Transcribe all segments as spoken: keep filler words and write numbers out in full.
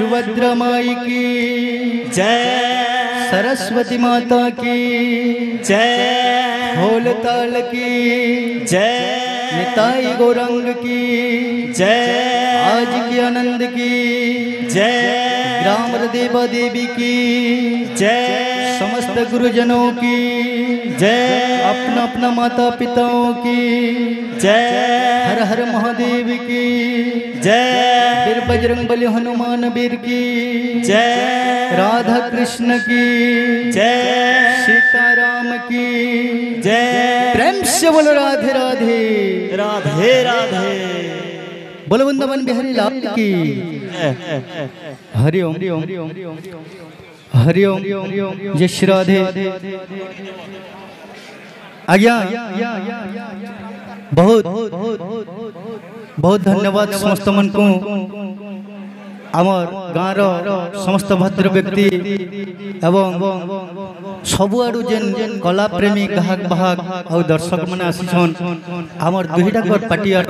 सुभद्रा माई की जय, सरस्वती माता की जय, होलताल की जय, निताई गौरंग की जय, आज की आनंद की जय, ग्राम देवा देवी की जय, समस्त गुरुजनों की जय, अपना अपना माता पिताओं की जय, हर हर महादेव की जय, फिर बजरंग बली हनुमान वीर की जय, राधा कृष्ण की जय, सीताराम की जय। प्रेम से बोलो राधे राधे राधे राधे। बोलो वृंदावन बिहारी लाल की। हरिओम हरिओम हरिओम जय श्री राधे। आज्ञा बहुत बहुत धन्यवाद समस्त मन को आमर गाँव समस्त भद्र व्यक्ति एवं सबुआड़ जेन कला प्रेमी ग्राहक बाहक और दर्शक मैंने आसीछन आमर दुईटा पार्टी आड़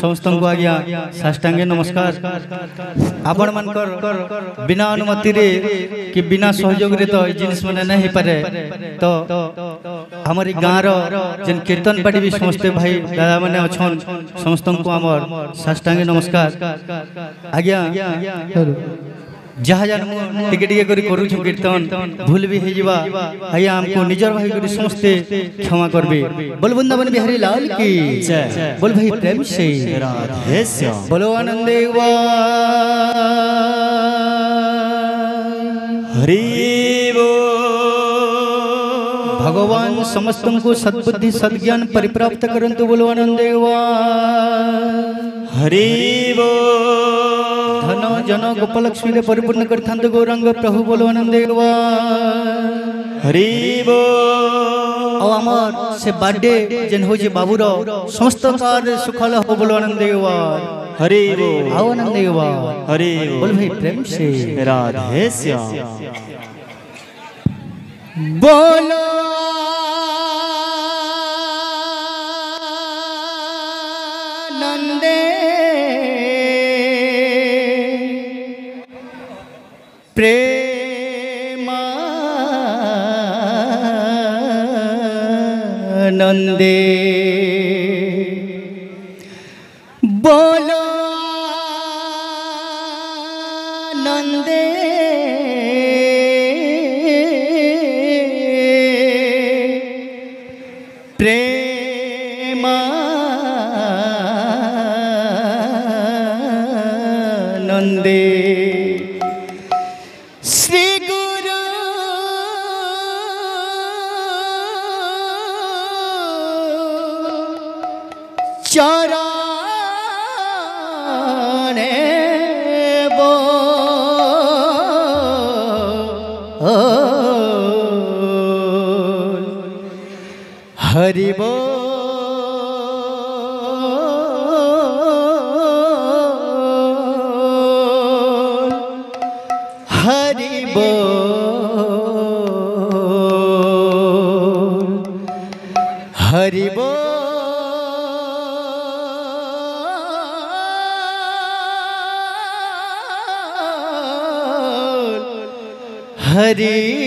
समस्त को आज्ञा साष्टांगे नमस्कार। आपण मानकर बिना अनुमति रे कि बिना सहयोग रे तो जिनिस मैंने नहीं पारे तो आमर गाँव जेन कीर्तन पार्टी भी समस्त भाई दादा मैंने अच्छन समस्त को आमर साष्टांगे नमस्कार। आज्ञा जहा जान टिके टिके करी करू छु कीर्तन भूल भी हे जीवा आया हमको निजर भाई को समझते क्षमा करबे। बोल वृंदावन बिहारी लाल की जय। बोल भाई प्रेम से राधे श्याम। बोलो आनंद देवा हरि बोल। भगवान समस्त को सद्बुद्धि सद्ज्ञान परिप्राप्त करंतु। बोलो आनंद देवा हरि बोल। धन जन गोपालक्ष्मी परिपूर्ण करथंत गौरंग प्रभु। बोलो आनंद देवा हरि बोल। और अमर से बर्थडे जन हो जे बाबूरो समस्त कार्य सुखल हो। बोलो आनंद देवा हरि बोल। आओ आनंद देवा हरि बोल। बोल भाई प्रेम से राधे श्याम। बोलो नंदे प्रेमानंदे। बोलो नंदे प्रेमानंदे। हरि बोल हरि बोल हरि बोल हरि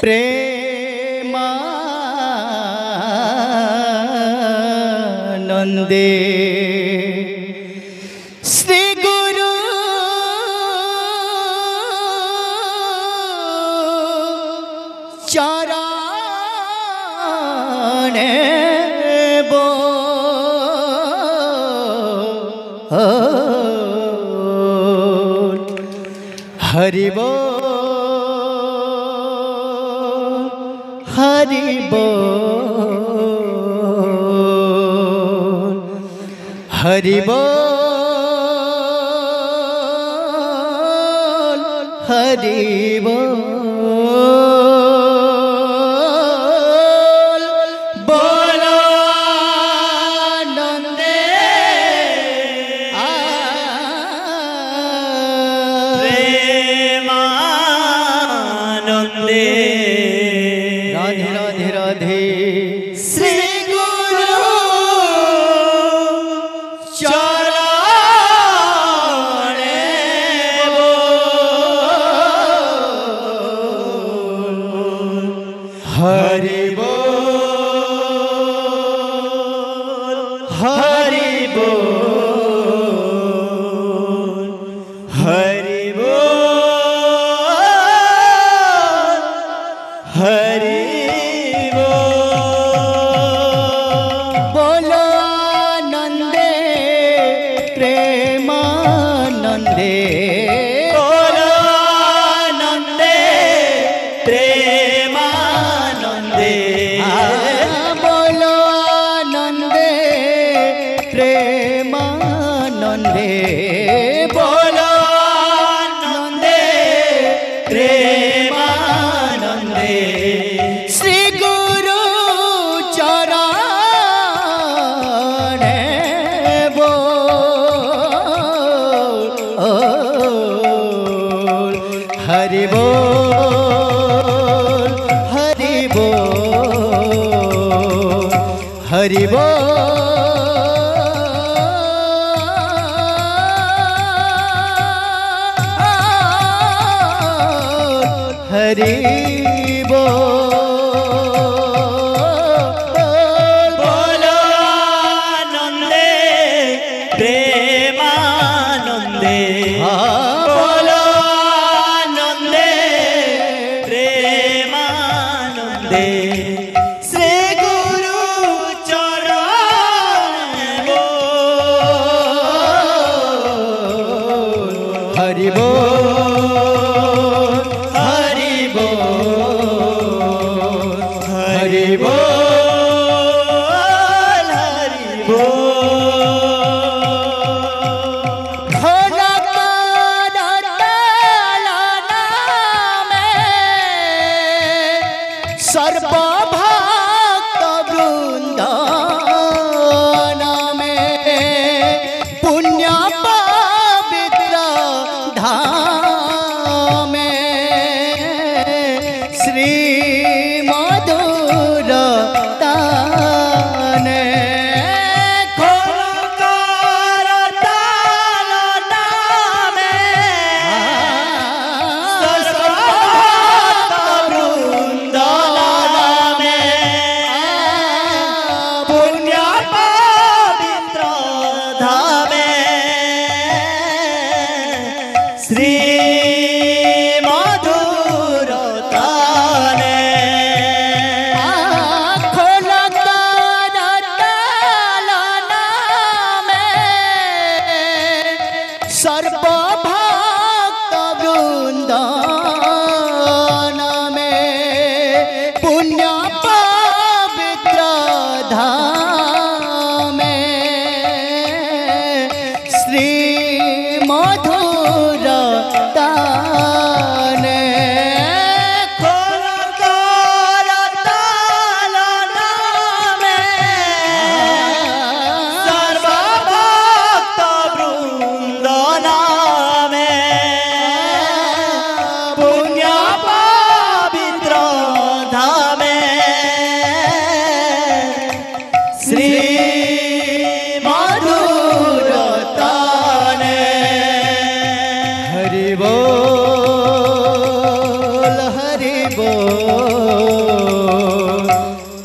प्रेम वंदे श्री गुरु चरण बोल हरि बोल हरि बोल हरि बोल हरि बोल हरि बोल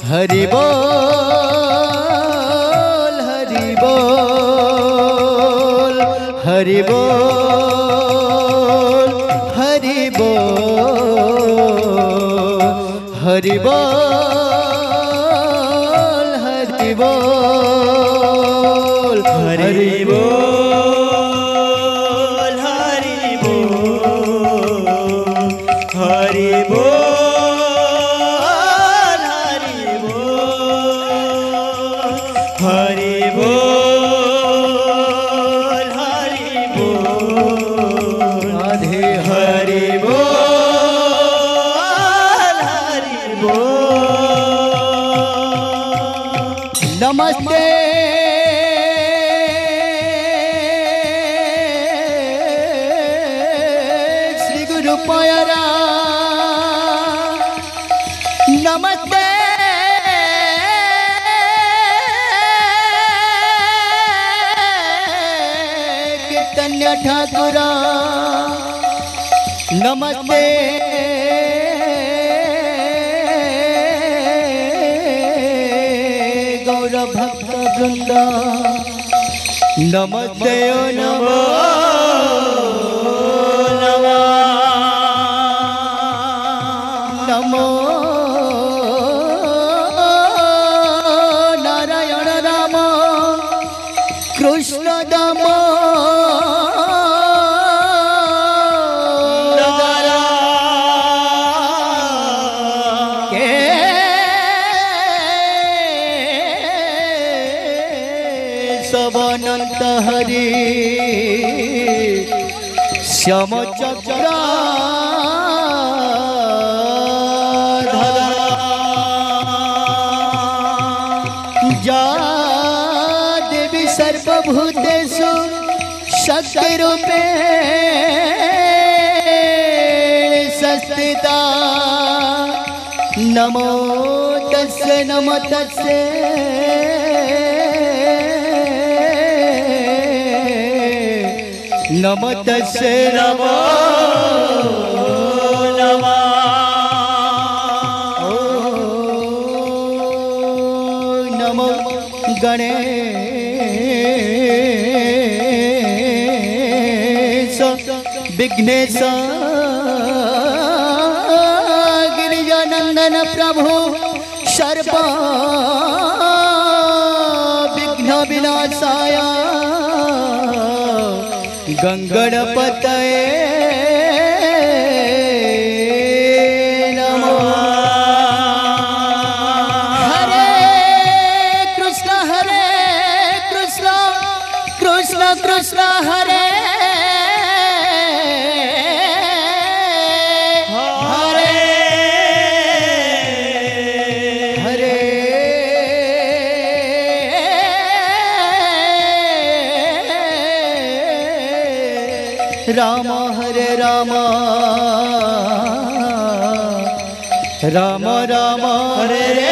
हरि हरि बोल हरि हरि बोल हरि बोल हरि बोल हरि बोल हरि बोल हरि बोल हरि बोल नमस्ते श्री गुरु प्यारा नमस्ते कीर्तन्य ठाकुरा नमस्ते भक्त वृंद नमस्ते ओ नमो नमः नमो नारायण राम कृष्ण दाम अनंत हरि श्याम चक्रा जा देवी सर्वभूतेषु शक्ति रूपे संस्थिता नमो तस्से नमो तस्से नमो तस्से नमो नमः नमो गणेश विघ्नेश गिरिजानंदन प्रभु सर्व विघ्न विनाशाय गंगणपतये नमो हरे कृष्ण हरे कृष्ण कृष्ण कृष्ण हरे हरे हरे राम हरे राम राम राम हरे हरे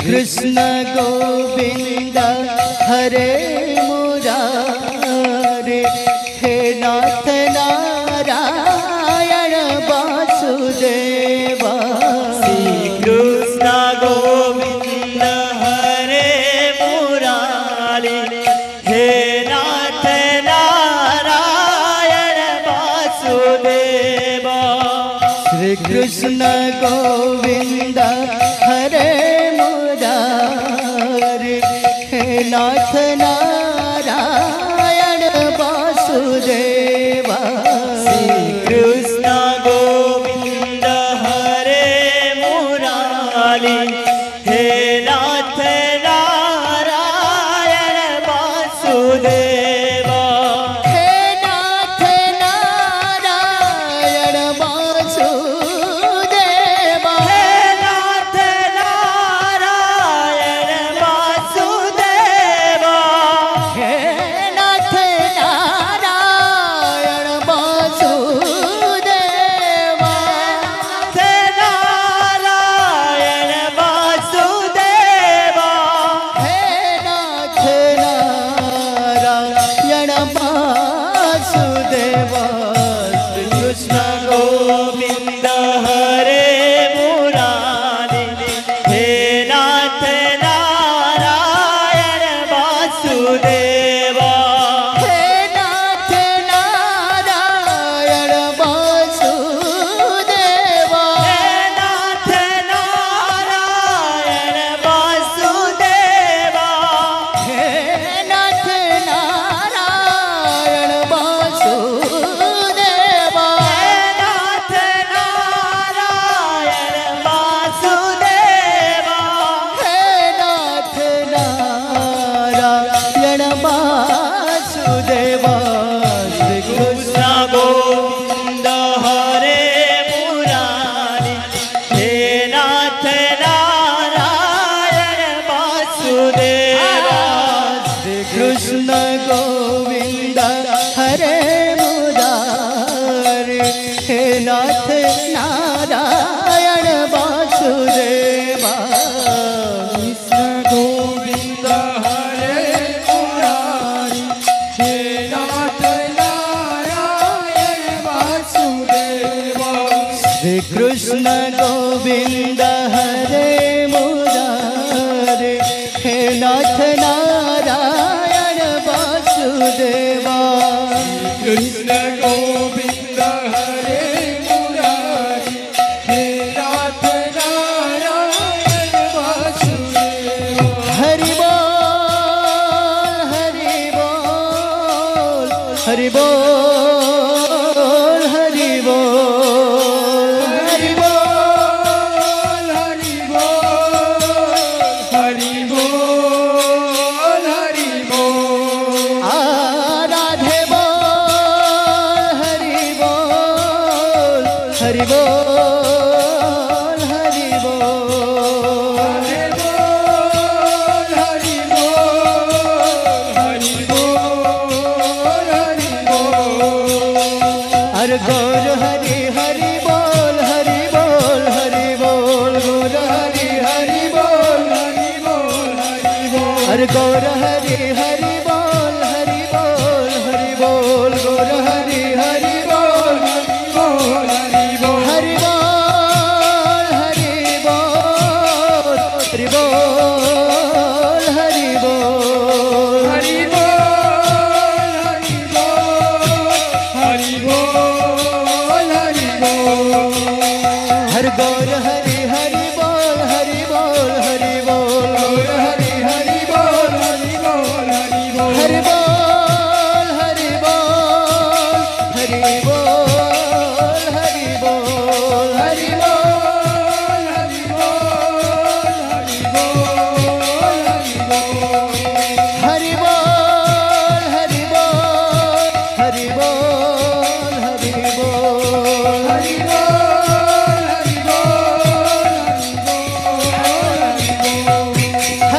कृष्ण गोविंद हरे मुरारे हे नाथ नारायण वासुदेवा श्री कृष्ण गोविंद हरे मुरारे हे नाथ नारायण वासुदेवा श्री कृष्ण गोविंद हरे नाथ नारायण वासुदेवा श्री कृष्ण गोविंद हरे मुरारी हे नाथ नारायण वासुदेवा हे नाथ नारायण वासुदेवा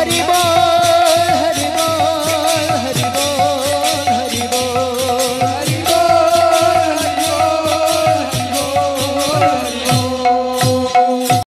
हरी बोल।